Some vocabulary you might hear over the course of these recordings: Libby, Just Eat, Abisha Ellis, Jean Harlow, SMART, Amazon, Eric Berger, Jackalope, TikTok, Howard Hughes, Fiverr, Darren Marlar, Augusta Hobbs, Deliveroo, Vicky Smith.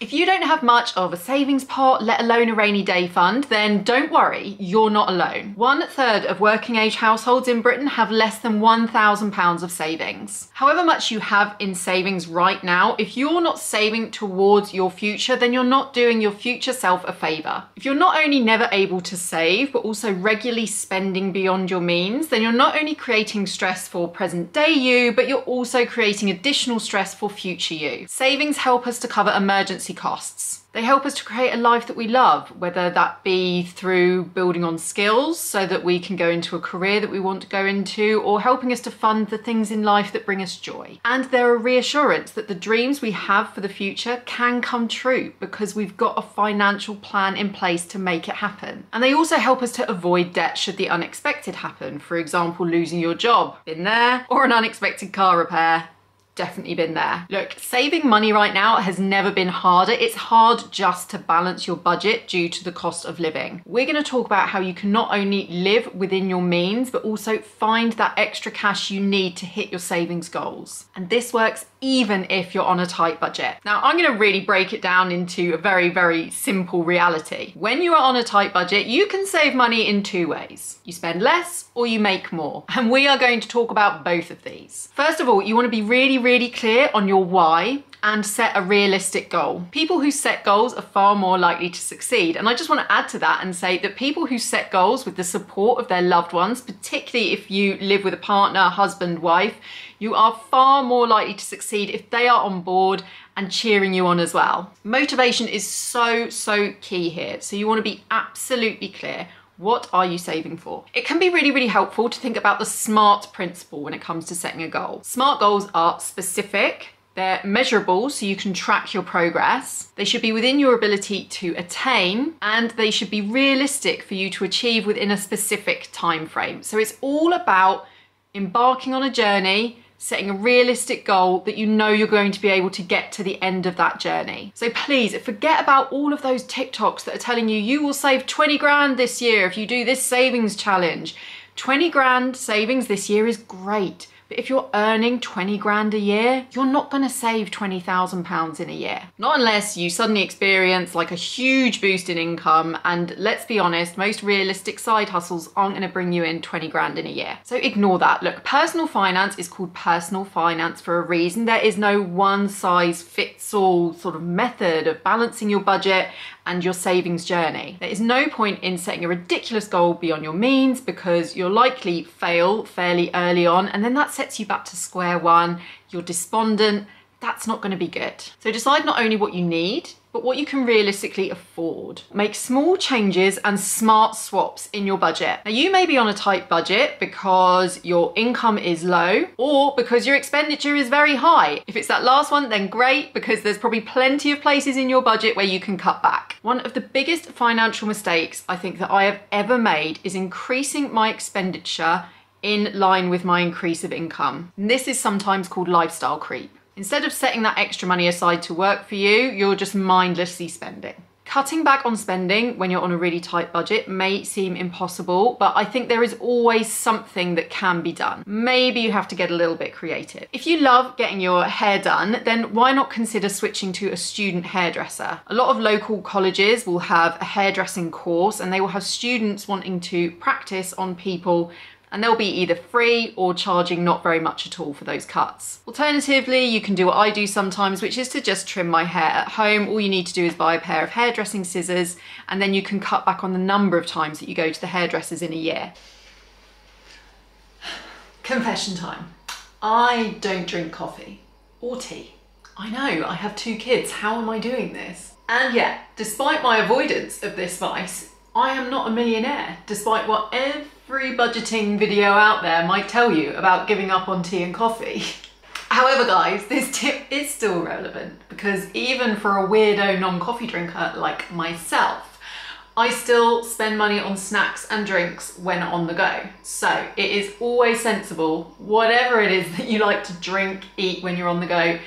If you don't have much of a savings pot, let alone a rainy day fund, then don't worry, you're not alone. 1/3 of working age households in Britain have less than £1,000 of savings. However much you have in savings right now, if you're not saving towards your future, then you're not doing your future self a favour. If you're not only never able to save, but also regularly spending beyond your means, then you're not only creating stress for present day you, but you're also creating additional stress for future you. Savings help us to cover emergency costs. They help us to create a life that we love, whether that be through building on skills so that we can go into a career that we want to go into, or helping us to fund the things in life that bring us joy. And they're a reassurance that the dreams we have for the future can come true because we've got a financial plan in place to make it happen. And they also help us to avoid debt should the unexpected happen. For example, losing your job, been there, or an unexpected car repair. Definitely been there. Look, saving money right now has never been harder. It's hard just to balance your budget due to the cost of living. We're going to talk about how you can not only live within your means, but also find that extra cash you need to hit your savings goals. And this works even if you're on a tight budget. Now, I'm going to really break it down into a very, very simple reality. When you are on a tight budget, you can save money in two ways. You spend less or you make more. And we are going to talk about both of these. First of all, you want to be really clear on your why and set a realistic goal. People who set goals are far more likely to succeed. And I just want to add to that and say that people who set goals with the support of their loved ones, particularly if you live with a partner, husband, wife, you are far more likely to succeed if they are on board and cheering you on as well. Motivation is so key here. So you want to be absolutely clear. What are you saving for? It can be really helpful to think about the SMART principle when it comes to setting a goal. SMART goals are specific, they're measurable so you can track your progress, they should be within your ability to attain, and they should be realistic for you to achieve within a specific time frame. So it's all about embarking on a journey, setting a realistic goal that you know you're going to be able to get to the end of that journey. So please forget about all of those TikToks that are telling you, you will save 20 grand this year if you do this savings challenge. 20 grand savings this year is great. But if you're earning 20 grand a year, you're not going to save £20,000 in a year. Not unless you suddenly experience like a huge boost in income. And let's be honest, most realistic side hustles aren't going to bring you in 20 grand in a year. So ignore that. Look, personal finance is called personal finance for a reason. There is no one size fits all sort of method of balancing your budget and your savings journey. There is no point in setting a ridiculous goal beyond your means because you'll likely fail fairly early on, and then that sets you back to square one. You're despondent. That's not going to be good. So decide not only what you need, but what you can realistically afford. Make small changes and smart swaps in your budget. Now, you may be on a tight budget because your income is low or because your expenditure is very high. If it's that last one, then great, because there's probably plenty of places in your budget where you can cut back. One of the biggest financial mistakes I think that I have ever made is increasing my expenditure in line with my increase of income. And this is sometimes called lifestyle creep. Instead of setting that extra money aside to work for you, you're just mindlessly spending. Cutting back on spending when you're on a really tight budget may seem impossible, but I think there is always something that can be done. Maybe you have to get a little bit creative. If you love getting your hair done, then why not consider switching to a student hairdresser? A lot of local colleges will have a hairdressing course, and they will have students wanting to practice on people, and they'll be either free or charging not very much at all for those cuts. Alternatively, you can do what I do sometimes, which is to just trim my hair at home. All you need to do is buy a pair of hairdressing scissors, and then you can cut back on the number of times that you go to the hairdressers in a year. Confession time. I don't drink coffee or tea. I know, I have two kids. How am I doing this? And yet, despite my avoidance of this vice, I am not a millionaire, despite what every budgeting video out there might tell you about giving up on tea and coffee. However, guys, this tip is still relevant because even for a weirdo non-coffee drinker like myself, I still spend money on snacks and drinks when on the go. So it is always sensible, whatever it is that you like to drink, eat when you're on the go,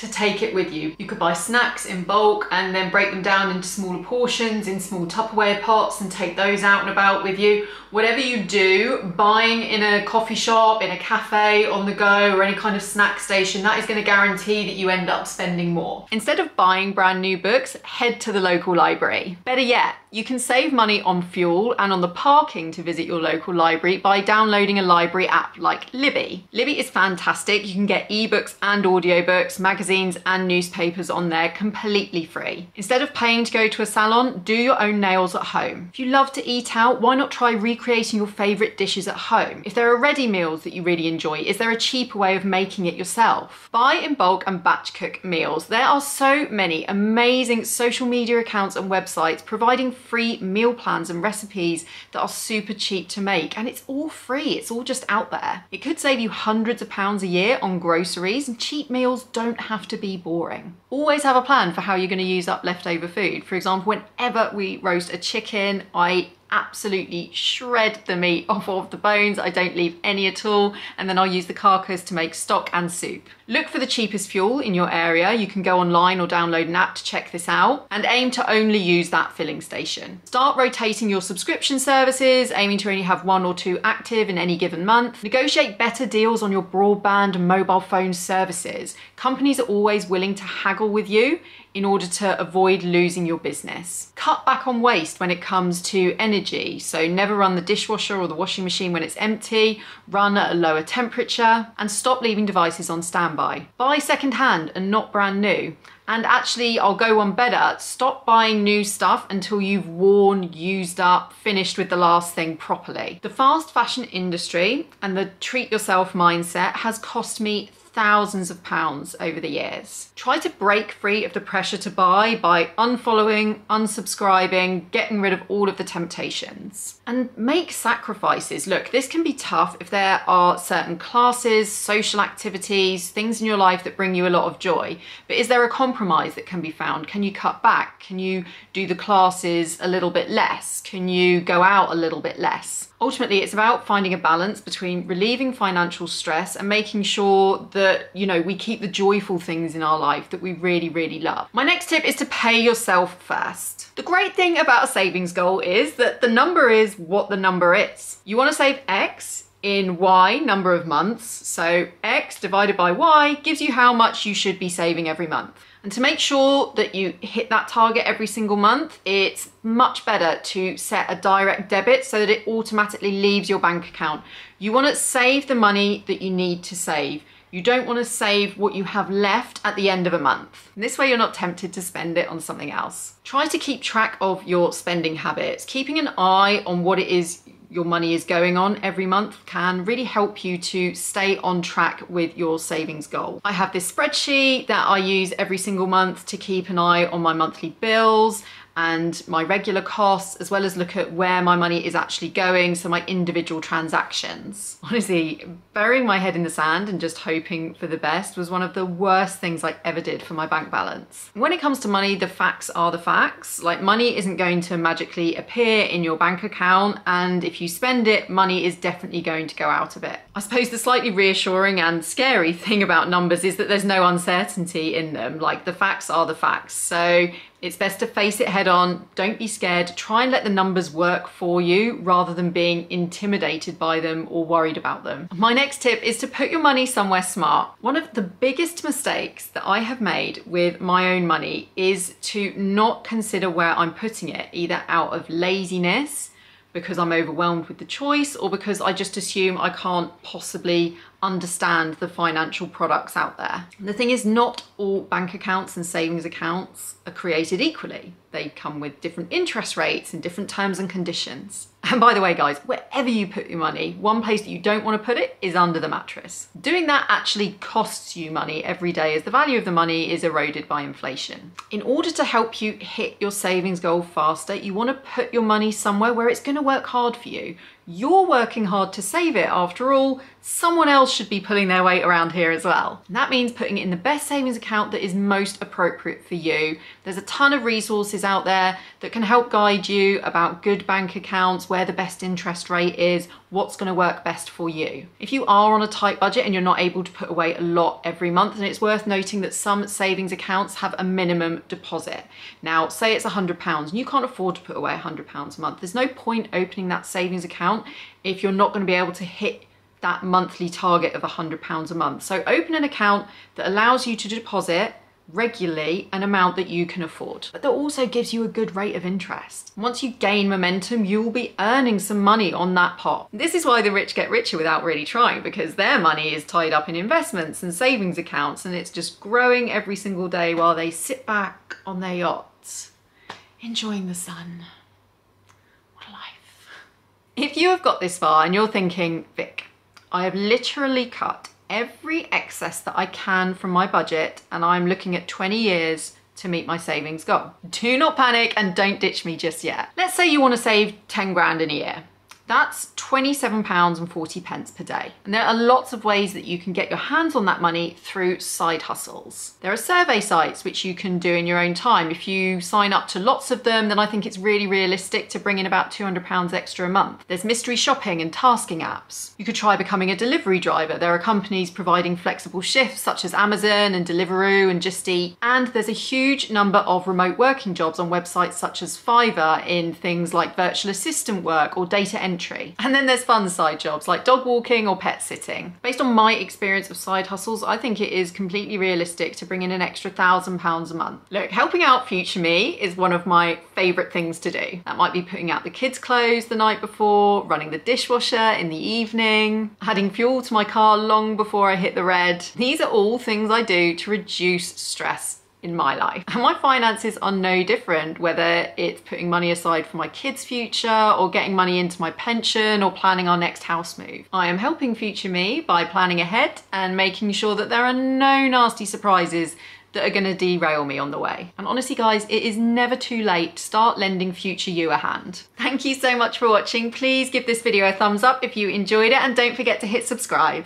to take it with you. You could buy snacks in bulk and then break them down into smaller portions in small Tupperware pots and take those out and about with you. Whatever you do, buying in a coffee shop, in a cafe, on the go, or any kind of snack station, that is going to guarantee that you end up spending more. Instead of buying brand new books, head to the local library. Better yet, you can save money on fuel and on the parking to visit your local library by downloading a library app like Libby. Libby is fantastic. You can get ebooks and audiobooks, magazines and newspapers on there completely free. Instead of paying to go to a salon, do your own nails at home. If you love to eat out, why not try recreating your favourite dishes at home? If there are ready meals that you really enjoy, is there a cheaper way of making it yourself? Buy in bulk and batch cook meals. There are so many amazing social media accounts and websites providing free meal plans and recipes that are super cheap to make, and it's all free, it's all just out there. It could save you hundreds of pounds a year on groceries, and cheap meals don't have to be boring. Always have a plan for how you're going to use up leftover food. For example, whenever we roast a chicken, I absolutely shred the meat off of the bones. I don't leave any at all, and then I'll use the carcass to make stock and soup. Look for the cheapest fuel in your area. You can go online or download an app to check this out, and aim to only use that filling station. Start rotating your subscription services, aiming to only have 1 or 2 active in any given month. Negotiate better deals on your broadband and mobile phone services. Companies are always willing to haggle with you in order to avoid losing your business. Cut back on waste when it comes to energy, so never run the dishwasher or the washing machine when it's empty, run at a lower temperature, and stop leaving devices on standby. Buy secondhand and not brand new. And actually, I'll go one better, stop buying new stuff until you've worn, used up, finished with the last thing properly. The fast fashion industry and the treat yourself mindset has cost me thousands of pounds over the years. Try to break free of the pressure to buy by unfollowing, unsubscribing, getting rid of all of the temptations. And make sacrifices. Look, this can be tough if there are certain classes, social activities, things in your life that bring you a lot of joy. But is there a compromise that can be found? Can you cut back? Can you do the classes a little bit less? Can you go out a little bit less? Ultimately, it's about finding a balance between relieving financial stress and making sure that, you know, we keep the joyful things in our life that we really, really love. My next tip is to pay yourself first. The great thing about a savings goal is that the number is what the number is. You want to save X in Y number of months, so X divided by Y gives you how much you should be saving every month. And to make sure that you hit that target every single month, it's much better to set a direct debit so that it automatically leaves your bank account. You want to save the money that you need to save. You don't want to save what you have left at the end of a month. And this way you're not tempted to spend it on something else. Try to keep track of your spending habits. Keeping an eye on what it is your money is going on every month can really help you to stay on track with your savings goal. I have this spreadsheet that I use every single month to keep an eye on my monthly bills and my regular costs, as well as look at where my money is actually going, so my individual transactions. Honestly, burying my head in the sand and just hoping for the best was one of the worst things I ever did for my bank balance. When it comes to money, the facts are the facts. Like, money isn't going to magically appear in your bank account, and if you spend it, money is definitely going to go out of it. I suppose the slightly reassuring and scary thing about numbers is that there's no uncertainty in them. Like, the facts are the facts. So it's best to face it head on, don't be scared, try and let the numbers work for you rather than being intimidated by them or worried about them. My next tip is to put your money somewhere smart. One of the biggest mistakes that I have made with my own money is to not consider where I'm putting it, either out of laziness, because I'm overwhelmed with the choice, or because I just assume I can't possibly understand the financial products out there. And the thing is, not all bank accounts and savings accounts are created equally. They come with different interest rates and different terms and conditions. And by the way, guys, wherever you put your money, one place that you don't want to put it is under the mattress. Doing that actually costs you money every day, as the value of the money is eroded by inflation. In order to help you hit your savings goal faster, you want to put your money somewhere where it's going to work hard for you. You're working hard to save it. After all, someone else should be pulling their weight around here as well. And that means putting it in the best savings account that is most appropriate for you. There's a ton of resources out there that can help guide you about good bank accounts, where the best interest rate is, what's going to work best for you. If you are on a tight budget and you're not able to put away a lot every month, then it's worth noting that some savings accounts have a minimum deposit. Now, say it's £100 and you can't afford to put away £100 a month. There's no point opening that savings account if you're not going to be able to hit that monthly target of £100 a month. So open an account that allows you to deposit regularly an amount that you can afford, but that also gives you a good rate of interest. Once you gain momentum, you will be earning some money on that pot. This is why the rich get richer without really trying, because their money is tied up in investments and savings accounts, and it's just growing every single day while they sit back on their yachts, enjoying the sun. If you have got this far and you're thinking, Vic, I have literally cut every excess that I can from my budget and I'm looking at 20 years to meet my savings goal, do not panic and don't ditch me just yet. Let's say you want to save 10 grand in a year. That's £27.40 per day. And there are lots of ways that you can get your hands on that money through side hustles. There are survey sites which you can do in your own time. If you sign up to lots of them, then I think it's really realistic to bring in about £200 extra a month. There's mystery shopping and tasking apps. You could try becoming a delivery driver. There are companies providing flexible shifts such as Amazon and Deliveroo and Just Eat. And there's a huge number of remote working jobs on websites such as Fiverr in things like virtual assistant work or data entry. And then there's fun side jobs like dog walking or pet sitting. Based on my experience of side hustles, I think it is completely realistic to bring in an extra £1,000 a month. Look, helping out future me is one of my favourite things to do. That might be putting out the kids' clothes the night before, running the dishwasher in the evening, adding fuel to my car long before I hit the red. These are all things I do to reduce stress in my life. And my finances are no different, whether it's putting money aside for my kids' future or getting money into my pension or planning our next house move. I am helping future me by planning ahead and making sure that there are no nasty surprises that are going to derail me on the way. And honestly, guys, it is never too late to start lending future you a hand. Thank you so much for watching. Please give this video a thumbs up if you enjoyed it and don't forget to hit subscribe.